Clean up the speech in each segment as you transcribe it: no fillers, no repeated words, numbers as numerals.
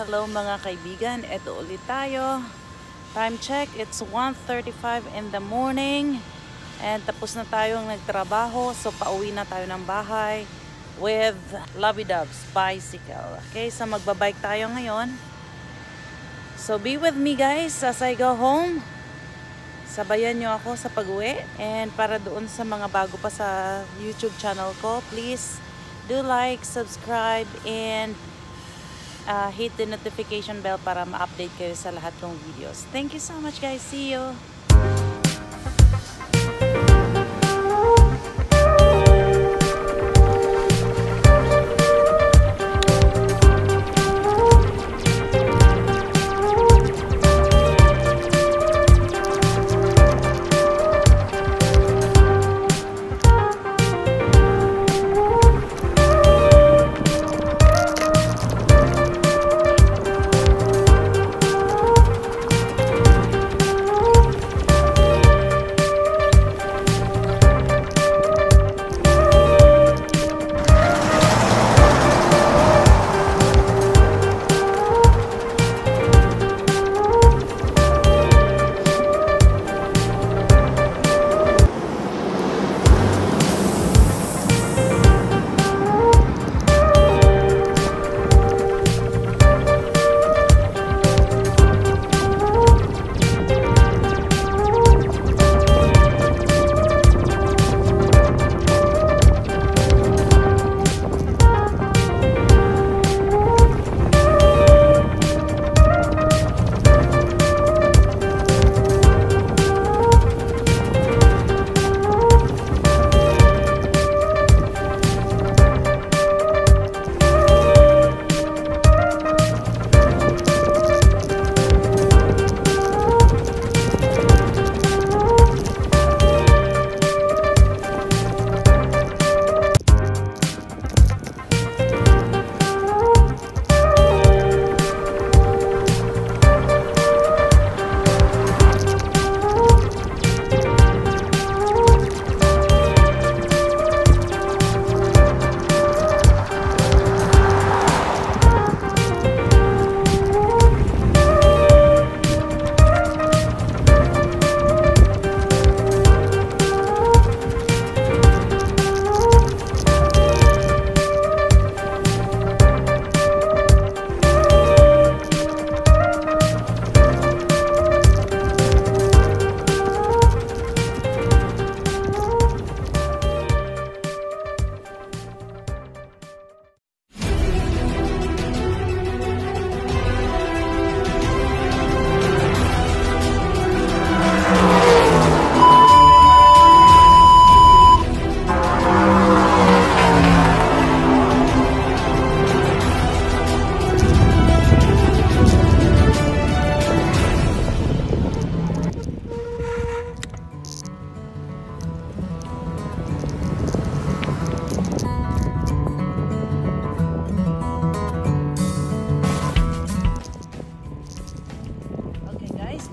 Hello mga kaibigan, eto ulit tayo. Time check, it's 1:35 in the morning. And tapos na tayong nagtrabaho, so pauwi na tayo ng bahay with Lovey Dove's bicycle. Okay, so magbabike tayo ngayon. So be with me guys as I go home. Sabayan nyo ako sa pag-uwi. And para doon sa mga bago pa sa YouTube channel ko, please do like, subscribe, and hit the notification bell para ma-update kayo sa lahat ng videos. Thank you so much guys. See you!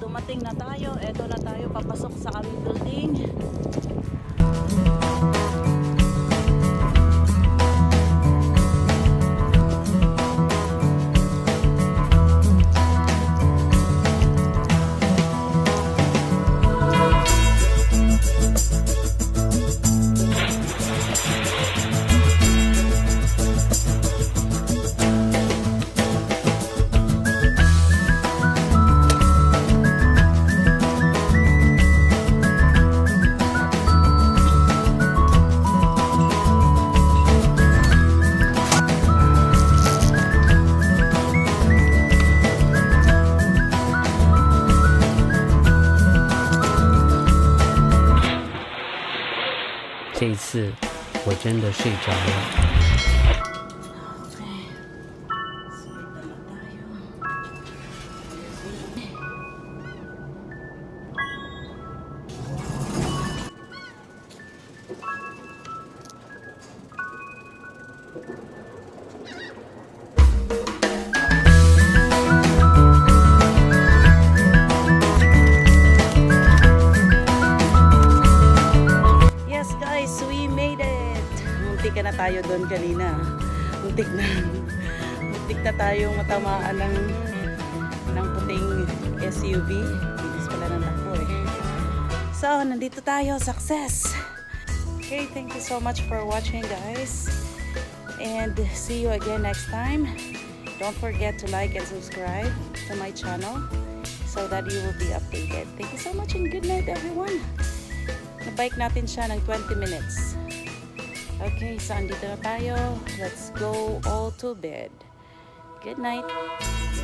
Dumating na tayo, eto na tayo papasok sa aming building.这次我真的睡着了。 Muntik na tayo doon kanina. Muntik na. Muntik na tayong matamaan ng puting SUV. Bilis pala ng takbo eh. So, nandito tayo. Success! Okay, thank you so much for watching, guys. And see you again next time. Don't forget to like and subscribe to my channel so that you will be updated. Thank you so much and good night, everyone. Nabike natin siya ng 20 minutes. Okay, so andito na tayo. Let's go all to bed. Good night.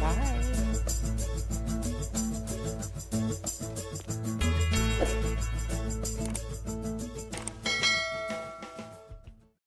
Bye.